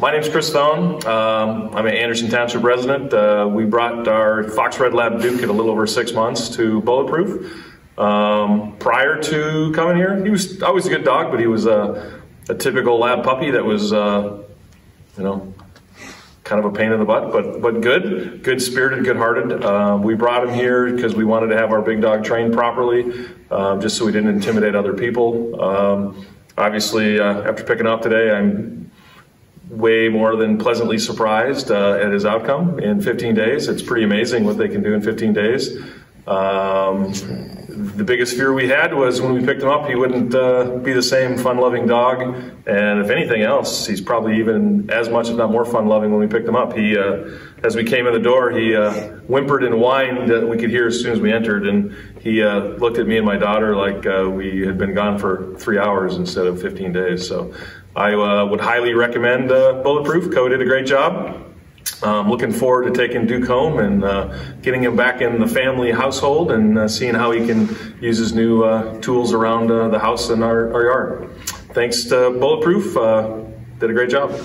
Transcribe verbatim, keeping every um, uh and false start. My name's Chris Thone. Um, I'm an Anderson Township resident. Uh, we brought our Fox Red Lab Duke at a little over six months to Bulletproof. Um, prior to coming here, he was always a good dog, but he was a, a typical lab puppy that was, uh, you know, kind of a pain in the butt, but but good, good spirited, good hearted. Uh, we brought him here because we wanted to have our big dog trained properly, uh, just so we didn't intimidate other people. Um, obviously, uh, after picking up today, I'm way more than pleasantly surprised uh, at his outcome in fifteen days. It's pretty amazing what they can do in fifteen days. Um, the biggest fear we had was when we picked him up, he wouldn't uh, be the same fun-loving dog. And if anything else, he's probably even as much, if not more, fun-loving when we picked him up. He, uh, as we came in the door, he uh, whimpered and whined that we could hear as soon as we entered. And he uh, looked at me and my daughter like uh, we had been gone for three hours instead of fifteen days. So I uh, would highly recommend uh, Bulletproof. Cody did a great job. Um, looking forward to taking Duke home and uh, getting him back in the family household and uh, seeing how he can use his new uh, tools around uh, the house and our, our yard. Thanks to Bulletproof. Uh, did a great job.